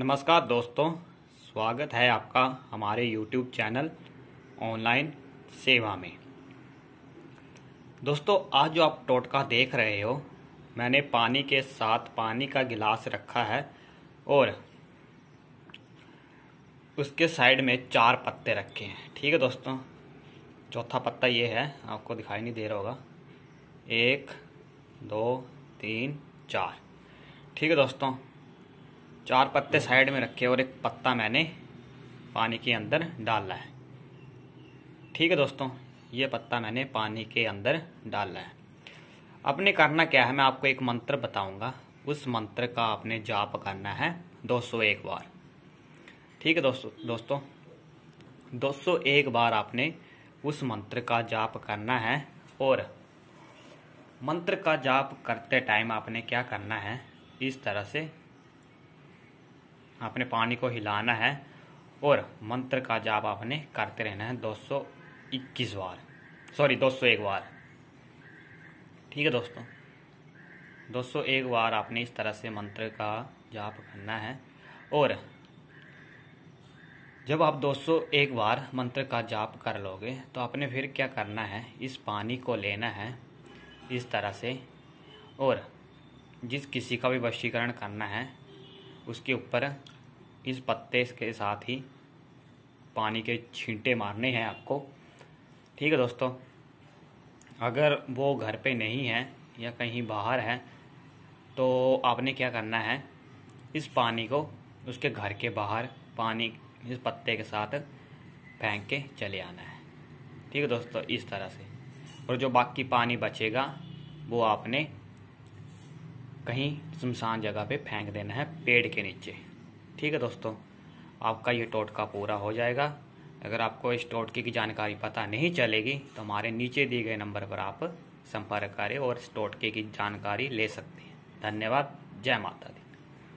नमस्कार दोस्तों, स्वागत है आपका हमारे YouTube चैनल ऑनलाइन सेवा में। दोस्तों, आज जो आप टोटका देख रहे हो, मैंने पानी के साथ पानी का गिलास रखा है और उसके साइड में 4 पत्ते रखे हैं। ठीक है दोस्तों, चौथा पत्ता ये है, आपको दिखाई नहीं दे रहा होगा। 1 2 3 4। ठीक है दोस्तों, 4 पत्ते साइड में रखे और एक पत्ता मैंने पानी के अंदर डाला है। ठीक है दोस्तों, ये पत्ता मैंने पानी के अंदर डाला है। आपने करना क्या है, मैं आपको एक मंत्र बताऊंगा, उस मंत्र का आपने जाप करना है 201 बार। ठीक है दोस्तों 201 बार आपने उस मंत्र का जाप करना है। और मंत्र का जाप करते टाइम आपने क्या करना है, इस तरह से आपने पानी को हिलाना है और मंत्र का जाप आपने करते रहना है 201 बार। ठीक है दोस्तों, 201 बार आपने इस तरह से मंत्र का जाप करना है। और जब आप 201 बार मंत्र का जाप कर लोगे तो आपने फिर क्या करना है, इस पानी को लेना है इस तरह से, और जिस किसी का भी वशीकरण करना है उसके ऊपर इस पत्ते के साथ ही पानी के छींटे मारने हैं आपको। ठीक है दोस्तों, अगर वो घर पे नहीं है या कहीं बाहर है तो आपने क्या करना है, इस पानी को उसके घर के बाहर पानी इस पत्ते के साथ फेंक के चले आना है। ठीक है दोस्तों, इस तरह से। और जो बाकी पानी बचेगा वो आपने कहीं सुनसान जगह पे फेंक देना है, पेड़ के नीचे। ठीक है दोस्तों, आपका ये टोटका पूरा हो जाएगा। अगर आपको इस टोटके की जानकारी पता नहीं चलेगी तो हमारे नीचे दिए गए नंबर पर आप संपर्क करें और इस टोटके की जानकारी ले सकते हैं। धन्यवाद। जय माता दी।